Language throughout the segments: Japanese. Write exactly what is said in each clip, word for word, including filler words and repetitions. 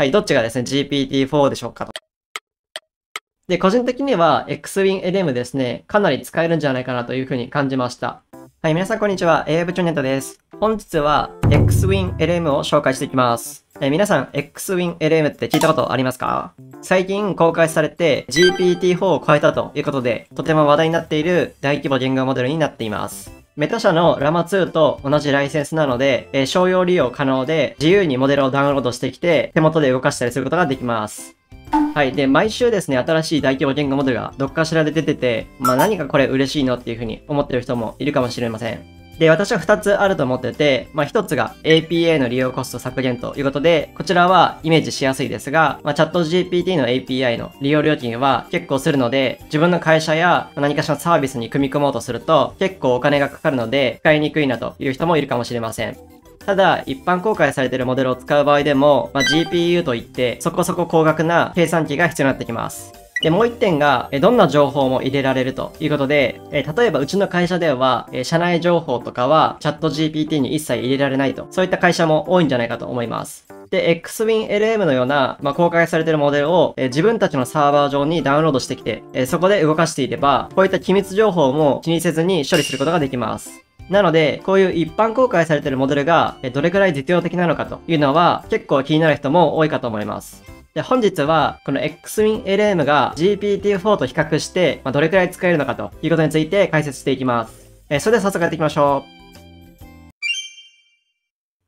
はい、どっちがですね、ジーピーティーフォー でしょうかと。で、個人的には エックスウィンエルエム ですね、かなり使えるんじゃないかなというふうに感じました。はい、皆さんこんにちは。エーアイ 部長ネットです。本日は エックスウィンエルエム を紹介していきます。えー、皆さん エックスウィンエルエム って聞いたことありますか？最近公開されて ジーピーティーフォー を超えたということで、とても話題になっている大規模言語モデルになっています。メタ社の ラマツー と同じライセンスなので、えー、商用利用可能で自由にモデルをダウンロードしてきて、手元で動かしたりすることができます。はい。で、毎週ですね、新しい大規模言語モデルがどっかしらで出てて、まあ何がこれ嬉しいのっていうふうに思ってる人もいるかもしれません。で、私はふたつあると思ってて、まあひとつが エーピーエー の利用コスト削減ということで、こちらはイメージしやすいですが、まあチャット ジーピーティー の エーピーアイ の利用料金は結構するので、自分の会社や何かしらのサービスに組み込もうとすると結構お金がかかるので使いにくいなという人もいるかもしれません。ただ、一般公開されているモデルを使う場合でも、まあ ジーピーユー といってそこそこ高額な計算機が必要になってきます。で、もう一点が、どんな情報も入れられるということで、例えばうちの会社では、社内情報とかはチャット ジーピーティー に一切入れられないと、そういった会社も多いんじゃないかと思います。で、エックスウィンエルエム のような、まあ、公開されているモデルを自分たちのサーバー上にダウンロードしてきて、そこで動かしていれば、こういった機密情報も気にせずに処理することができます。なので、こういう一般公開されているモデルがどれくらい実用的なのかというのは、結構気になる人も多いかと思います。で、本日は、この エックスウィンエルエム が ジーピーティーフォー と比較して、まあ、どれくらい使えるのかということについて解説していきます。えー、それでは早速やっていきましょう。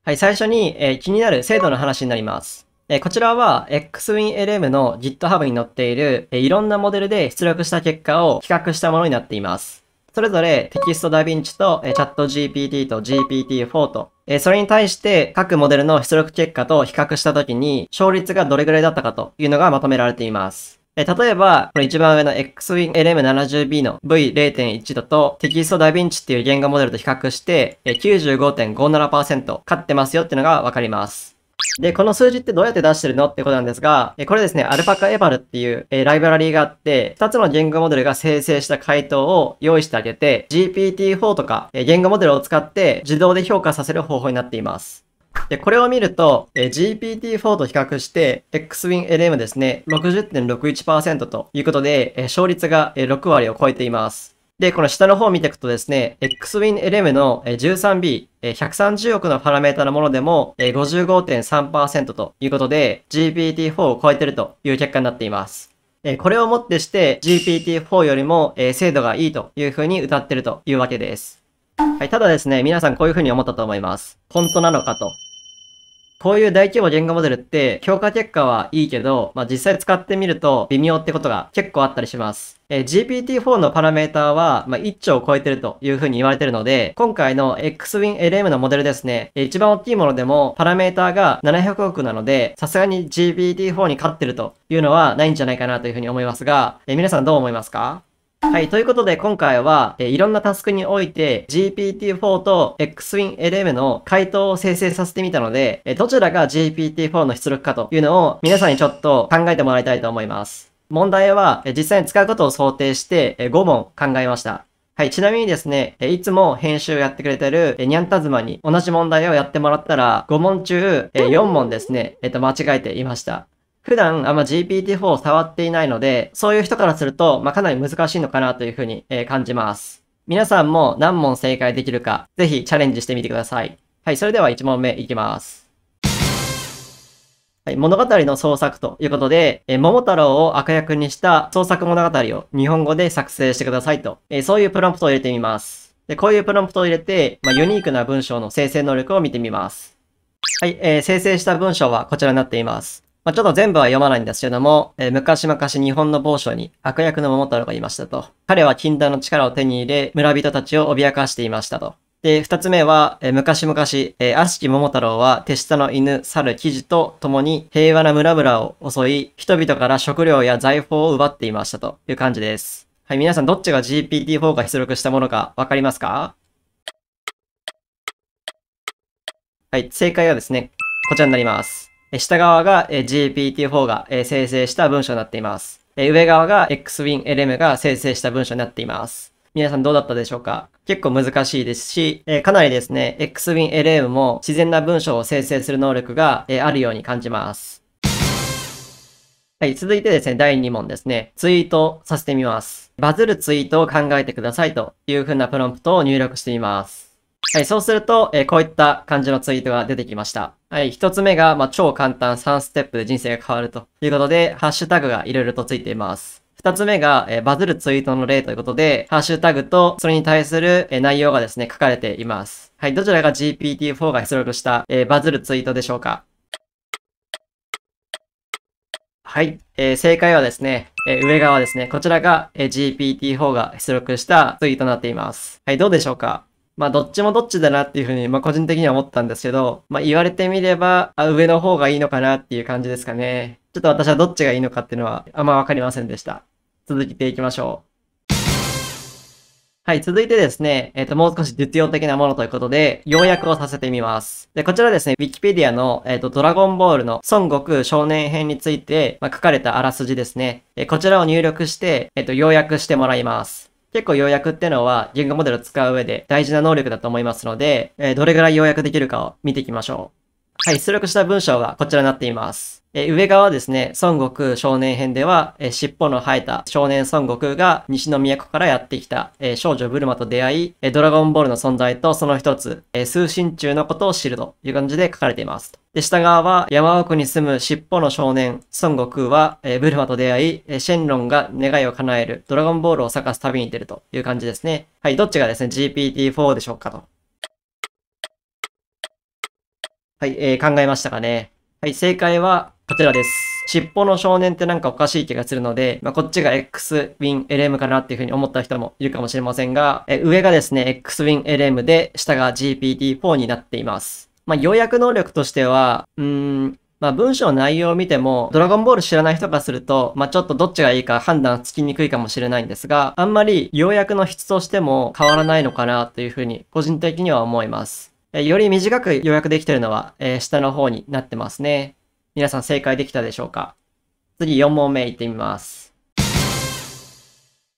はい、最初に、えー、気になる精度の話になります。えー、こちらは エックスウィンエルエム の ギットハブ に載っている、えー、いろんなモデルで出力した結果を比較したものになっています。それぞれテキストダヴィンチと、えー、チャット ジーピーティー と ジーピーティーフォー と、えー、それに対して各モデルの出力結果と比較したときに勝率がどれぐらいだったかというのがまとめられています。えー、例えば、これ一番上の エックスウィンエルエムななじゅうビー の ブイゼロてんいち だとテキストダヴィンチっていう言語モデルと比較して、えー、きゅうじゅうごてんごななパーセント 勝ってますよっていうのがわかります。で、この数字ってどうやって出してるのってことなんですが、これですね、アルパカエバルっていうライブラリーがあって、ふたつの言語モデルが生成した回答を用意してあげて、ジーピーティーフォー とか言語モデルを使って自動で評価させる方法になっています。で、これを見ると、ジーピーティーフォー と比較して、エックスウィンエルエム ですね、ろくじゅってんろくいちパーセント ということで、勝率がろくわりを超えています。で、この下の方を見ていくとですね、エックスウィンエルエム の じゅうさんビー、ひゃくさんじゅうおくのパラメータのものでも ごじゅうごてんさんパーセント ということで、ジーピーティーフォー を超えてるという結果になっています。これをもってして、ジーピーティーフォー よりも精度がいいというふうに謳ってるというわけです。はい、ただですね、皆さんこういうふうに思ったと思います。本当なのかと。こういう大規模言語モデルって評価結果はいいけど、まあ、実際使ってみると微妙ってことが結構あったりします。えー、ジーピーティーフォー のパラメータは、まあ、いっちょうを超えてるというふうに言われてるので、今回の エックスウィンエルエム のモデルですね、一番大きいものでもパラメータがななひゃくおくなので、さすがに ジーピーティーフォー に勝ってるというのはないんじゃないかなというふうに思いますが、えー、皆さんどう思いますか？はい。ということで、今回は、えー、いろんなタスクにおいて ジーピーティーフォー と エックスウィンエルエム の回答を生成させてみたので、えー、どちらが ジーピーティーフォー の出力かというのを皆さんにちょっと考えてもらいたいと思います。問題は、えー、実際に使うことを想定して、えー、ごもん考えました。はい。ちなみにですね、えー、いつも編集をやってくれてる、えー、ニャンタズマに同じ問題をやってもらったら、ごもん中、えー、よんもんですね、えっと、間違えていました。普段あんま ジーピーティーフォー を触っていないので、そういう人からすると、まあ、かなり難しいのかなというふうに、えー、感じます。皆さんも何問正解できるか、ぜひチャレンジしてみてください。はい、それではいちもんめいきます。はい、物語の創作ということで、えー、桃太郎を悪役にした創作物語を日本語で作成してくださいと、えー、そういうプロンプトを入れてみます。で、こういうプロンプトを入れて、まあ、ユニークな文章の生成能力を見てみます。はい、えー、生成した文章はこちらになっています。まあ、ちょっと全部は読まないんですけども、えー、昔々日本の某所に悪役の桃太郎がいましたと。彼は禁断の力を手に入れ、村人たちを脅かしていましたと。で、二つ目は、えー、昔々、えー、悪しき桃太郎は手下の犬、猿、キジと共に平和な村々を襲い、人々から食料や財宝を奪っていましたという感じです。はい、皆さんどっちが ジーピーティーフォー が出力したものかわかりますか？はい、正解はですね、こちらになります。下側が ジーピーティーフォー が生成した文章になっています。上側が エックスウィンエルエム が生成した文章になっています。皆さんどうだったでしょうか？結構難しいですし、かなりですね、エックスウィンエルエム も自然な文章を生成する能力があるように感じます。はい、続いてですね、だいに問ですね。ツイートさせてみます。バズるツイートを考えてくださいという風なプロンプトを入力してみます。はい、そうすると、えー、こういった感じのツイートが出てきました。はい、一つ目が、まあ、超簡単さんステップで人生が変わるということで、ハッシュタグがいろいろとついています。二つ目が、えー、バズるツイートの例ということで、ハッシュタグとそれに対する、えー、内容がですね、書かれています。はい、どちらが ジーピーティーフォー が出力した、えー、バズるツイートでしょうか？はい、えー、正解はですね、えー、上側ですね。こちらが、えー、ジーピーティーフォー が出力したツイートとなっています。はい、どうでしょうか？まあ、どっちもどっちだなっていうふうに、まあ、個人的には思ったんですけど、まあ、言われてみれば、あ、上の方がいいのかなっていう感じですかね。ちょっと私はどっちがいいのかっていうのは、あんまわかりませんでした。続けていきましょう。はい、続いてですね、えっと、もう少し実用的なものということで、要約をさせてみます。で、こちらですね、Wikipedia の、えっと、ドラゴンボールの孫悟空少年編について、まあ、書かれたあらすじですね。え、こちらを入力して、えっと、要約してもらいます。結構要約ってのは、言語モデルを使う上で大事な能力だと思いますので、えー、どれぐらい要約できるかを見ていきましょう。はい、出力した文章がこちらになっています。え、上側ですね、孫悟空少年編では、え、尻尾の生えた少年孫悟空が西の都からやってきた、え、少女ブルマと出会い、え、ドラゴンボールの存在とその一つ、え、通信中のことを知るという感じで書かれています。で、下側は山奥に住む尻尾の少年孫悟空は、え、ブルマと出会い、え、シェンロンが願いを叶えるドラゴンボールを探す旅に出るという感じですね。はい、どっちがですね、ジーピーティーフォー でしょうかと。はい、えー、考えましたかね。はい、正解は、こちらです。尻尾の少年ってなんかおかしい気がするので、まあ、こっちが エックスウィンエルエム かなっていう風に思った人もいるかもしれませんが、え、上がですね、エックスウィンエルエム で、下が ジーピーティーフォー になっています。まあ、要約能力としては、うーん、まあ、文章の内容を見ても、ドラゴンボール知らない人からすると、まあ、ちょっとどっちがいいか判断つきにくいかもしれないんですが、あんまり要約の質としても変わらないのかなという風に、個人的には思います。え、より短く要約できているのは、えー、下の方になってますね。皆さん正解できたでしょうか？次よん問目いってみます。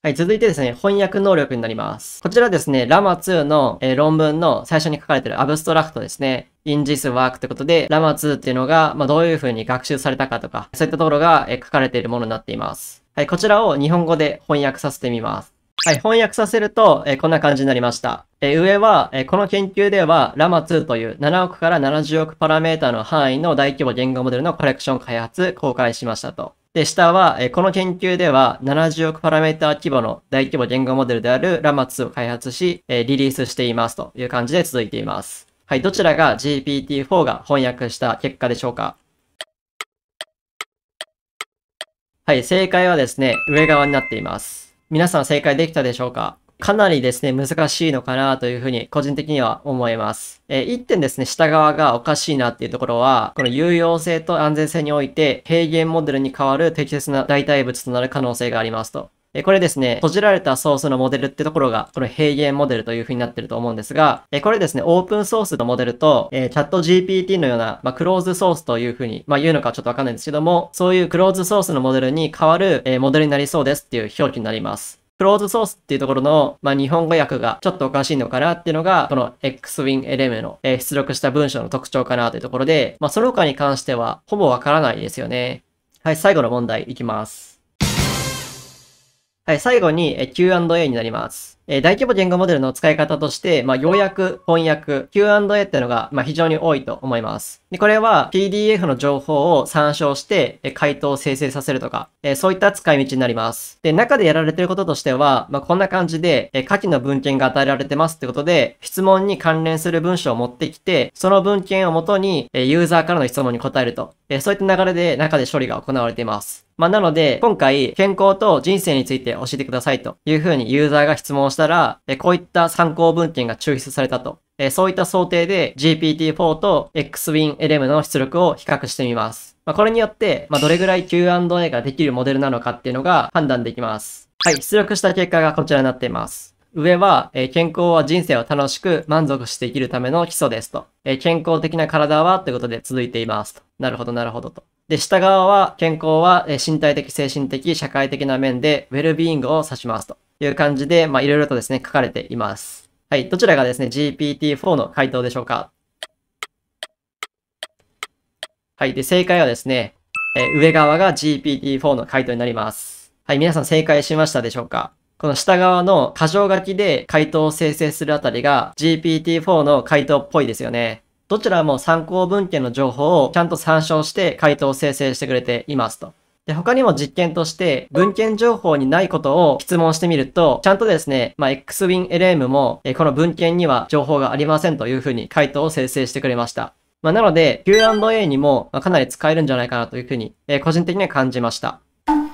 はい、続いてですね、翻訳能力になります。こちらですね、ラマツーの、えー、論文の最初に書かれているアブストラクトですね。in this work ということで、ラマツーっていうのが、まあ、どういう風に学習されたかとか、そういったところが、えー、書かれているものになっています。はい、こちらを日本語で翻訳させてみます。はい、翻訳させると、えー、こんな感じになりました。えー、上は、えー、この研究では、ラマツーというななおくからななじゅうおくパラメータの範囲の大規模言語モデルのコレクション開発、公開しましたと。で、下は、えー、この研究では、ななじゅうおくパラメータ規模の大規模言語モデルであるラマツーを開発し、えー、リリースしていますという感じで続いています。はい、どちらが ジーピーティーフォー が翻訳した結果でしょうか？はい、正解はですね、上側になっています。皆さん正解できたでしょうか？かなりですね、難しいのかなというふうに個人的には思います。えー、一点ですね、下側がおかしいなっていうところは、この有用性と安全性において、平原モデルに代わる適切な代替物となる可能性がありますと。えー、これですね、閉じられたソースのモデルってところが、この平原モデルというふうになってると思うんですが、えー、これですね、オープンソースのモデルと、えー、チャット ジーピーティー のような、まあ、クローズソースというふうに、まあ、言うのかちょっとわかんないんですけども、そういうクローズソースのモデルに代わる、えー、モデルになりそうですっていう表記になります。クローズソースっていうところの、まあ、日本語訳がちょっとおかしいのかなっていうのが、この エックスウィンエルエム の、えー、出力した文章の特徴かなというところで、まあ、その他に関してはほぼわからないですよね。はい、最後の問題いきます。はい、最後に、えー、キューアンドエー になります。えー、大規模言語モデルの使い方として、まあ、要約、翻訳、キューアンドエー っていうのが、まあ、非常に多いと思います。で、これは ピーディーエフ の情報を参照して、えー、回答を生成させるとか、えー、そういった使い道になります。で、中でやられてることとしては、まあ、こんな感じで、えー、下記の文献が与えられてますってことで、質問に関連する文章を持ってきて、その文献をもとに、えー、ユーザーからの質問に答えると、えー、そういった流れで中で処理が行われています。まあ、なので、今回、健康と人生について教えてくださいというふうにユーザーが質問をしたら、こういった参考文献が抽出されたと。そういった想定で ジーピーティーフォー と エックスウィンエルエム の出力を比較してみます。まあ、これによって、まあ、どれぐらい キューアンドエー ができるモデルなのかっていうのが判断できます。はい、出力した結果がこちらになっています。上は、えー、健康は人生を楽しく満足して生きるための基礎ですと。えー、健康的な体はということで続いていますと。なるほど、なるほどと。で、下側は健康は、えー、身体的、精神的、社会的な面でウェルビーイングを指しますという感じで、まあ、いろいろとですね、書かれています。はい、どちらがですね、ジーピーティーフォー の回答でしょうか？はい、で、正解はですね、えー、上側が ジーピーティーフォー の回答になります。はい、皆さん正解しましたでしょうか？この下側の箇条書きで回答を生成するあたりが ジーピーティーフォー の回答っぽいですよね。どちらも参考文献の情報をちゃんと参照して回答を生成してくれていますと。で、他にも実験として文献情報にないことを質問してみると、ちゃんとですね、まあ、エックスウィンエルエム もえこの文献には情報がありませんというふうに回答を生成してくれました。まあ、なので キューアンドエー にもかなり使えるんじゃないかなというふうに、えー、個人的には感じました。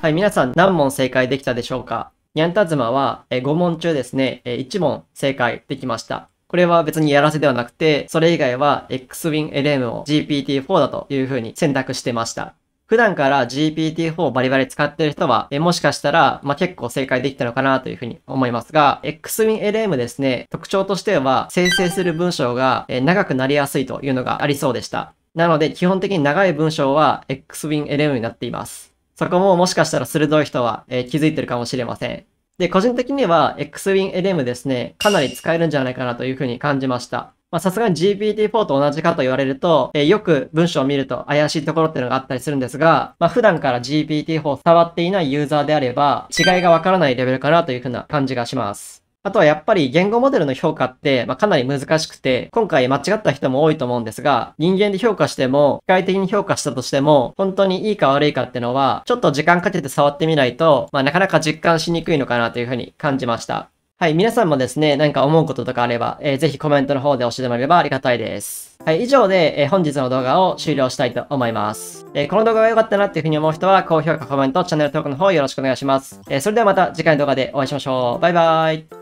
はい、皆さん何問正解できたでしょうか？ニャンタズマはご問中ですね、いち問正解できました。これは別にやらせではなくて、それ以外は エックスウィンエルエム を ジーピーティーフォー だというふうに選択してました。普段から ジーピーティーフォー をバリバリ使ってる人は、えもしかしたら、まあ、結構正解できたのかなというふうに思いますが、エックスウィンエルエム ですね、特徴としては生成する文章がえ長くなりやすいというのがありそうでした。なので基本的に長い文章は エックスウィンエルエム になっています。そこももしかしたら鋭い人は、えー、気づいてるかもしれません。で、個人的には エックスウィンエルエム ですね、かなり使えるんじゃないかなというふうに感じました。まあ、さすがに ジーピーティーフォー と同じかと言われると、えー、よく文章を見ると怪しいところっていうのがあったりするんですが、まあ、普段から ジーピーティーフォー を触っていないユーザーであれば、違いがわからないレベルかなというふうな感じがします。あとはやっぱり言語モデルの評価って、まあ、かなり難しくて、今回間違った人も多いと思うんですが、人間で評価しても、機械的に評価したとしても、本当にいいか悪いかってのは、ちょっと時間かけて触ってみないと、まあ、なかなか実感しにくいのかなというふうに感じました。はい、皆さんもですね、何か思うこととかあれば、えー、ぜひコメントの方で教えてもらえればありがたいです。はい、以上で、えー、本日の動画を終了したいと思います。えー、この動画が良かったなっていうふうに思う人は、高評価、コメント、チャンネル登録の方よろしくお願いします。えー、それではまた次回の動画でお会いしましょう。バイバーイ。